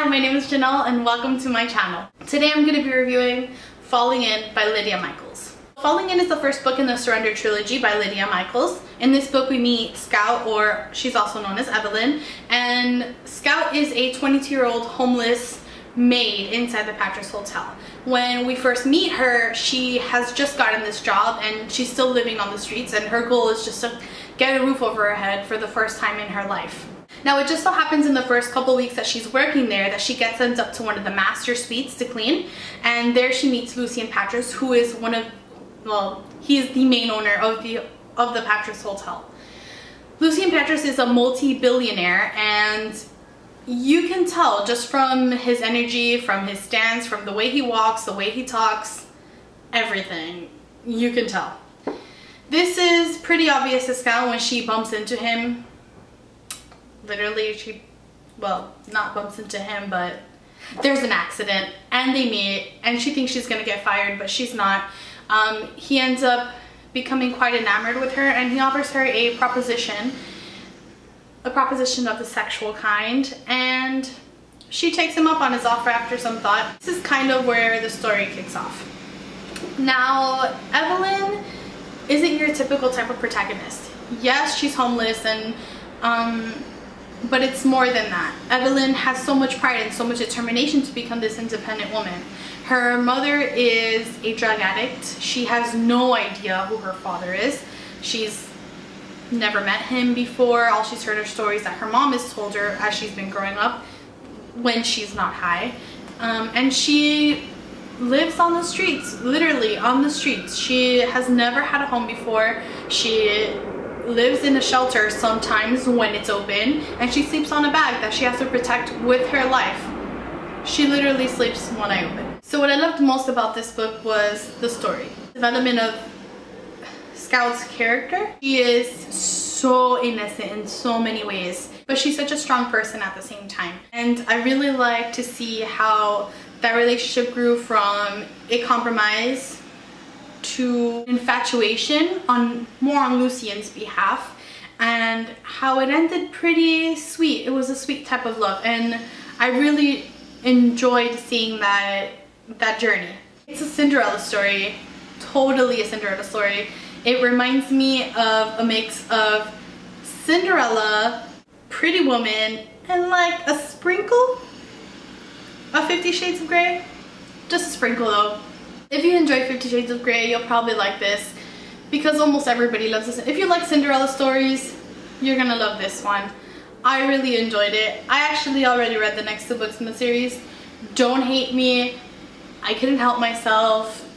Hi, my name is Janelle and welcome to my channel. Today I'm going to be reviewing Falling In by Lydia Michaels. Falling In is the first book in the Surrender Trilogy by Lydia Michaels. In this book we meet Scout, or she's also known as Evelyn, and Scout is a 22-year-old homeless maid inside the Patras Hotel. When we first meet her, she has just gotten this job and she's still living on the streets, and her goal is just to get a roof over her head for the first time in her life. Now, it just so happens in the first couple weeks that she's working there that she gets sent up to one of the master suites to clean, and there she meets Lucien Patras, who is he's the main owner of the Patras Hotel. Lucien Patras is a multi-billionaire, and you can tell just from his energy, from his stance, from the way he walks, the way he talks, everything. You can tell. This is pretty obvious to Scout when she bumps into him. Literally, not bumps into him, but there's an accident and they meet, and she thinks she's gonna get fired, but she's not. He ends up becoming quite enamored with her, and he offers her a proposition of the sexual kind, and she takes him up on his offer after some thought. This is kind of where the story kicks off. Now, Evelyn isn't your typical type of protagonist. Yes, she's homeless, and but it's more than that. Evelyn has so much pride and so much determination to become this independent woman. Her mother is a drug addict. She has no idea who her father is. She's never met him before. All she's heard are stories that her mom has told her as she's been growing up when she's not high. And she lives on the streets, literally on the streets. She has never had a home before. She lives in a shelter sometimes when it's open, and she sleeps on a bag that she has to protect with her life. She literally sleeps one eye open. So what I loved most about this book was the story. Development of Scout's character. She is so innocent in so many ways, but she's such a strong person at the same time. And I really like to see how that relationship grew from a compromise to infatuation more on Lucien's behalf, and how it ended pretty sweet. It was a sweet type of love, and I really enjoyed seeing that journey. It's a Cinderella story, totally a Cinderella story. It reminds me of a mix of Cinderella, Pretty Woman, and like a sprinkle of 50 Shades of Grey. Just a sprinkle though. If you enjoy 50 Shades of Grey, you'll probably like this, because almost everybody loves this. If you like Cinderella stories, you're gonna love this one. I really enjoyed it. I actually already read the next two books in the series. Don't hate me. I couldn't help myself.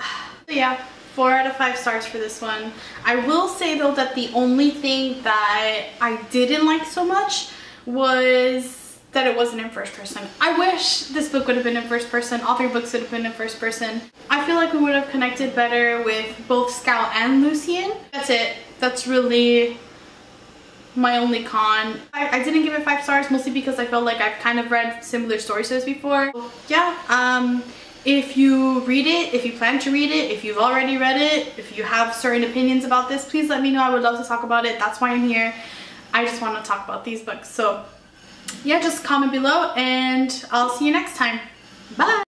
So yeah, 4 out of 5 stars for this one. I will say though that the only thing that I didn't like so much was that it wasn't in first person. I wish this book would have been in first person. All 3 books would have been in first person. I feel like we would have connected better with both Scout and Lucien. That's it. That's really my only con. I didn't give it 5 stars, mostly because I felt like I've kind of read similar stories to this before. Yeah, if you read it, if you plan to read it, if you've already read it, if you have certain opinions about this, please let me know. I would love to talk about it. That's why I'm here. I just want to talk about these books. So yeah, just comment below and I'll see you next time. Bye!